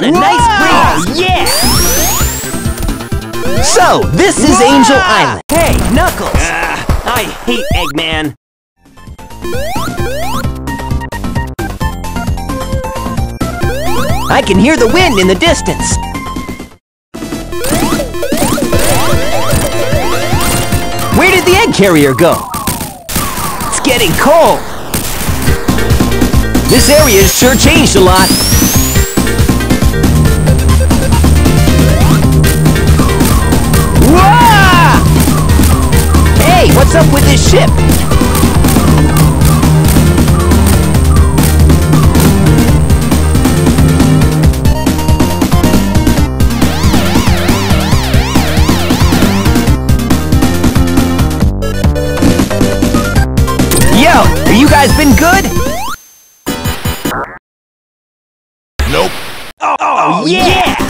What a nice breeze! Yeah! So, this is Angel Island. Hey, Knuckles! I hate Eggman. I can hear the wind in the distance. Where did the egg carrier go? It's getting cold. This area has sure changed a lot. Whoa! Hey, what's up with this ship? Yo, have you guys been good? Nope. Oh yeah!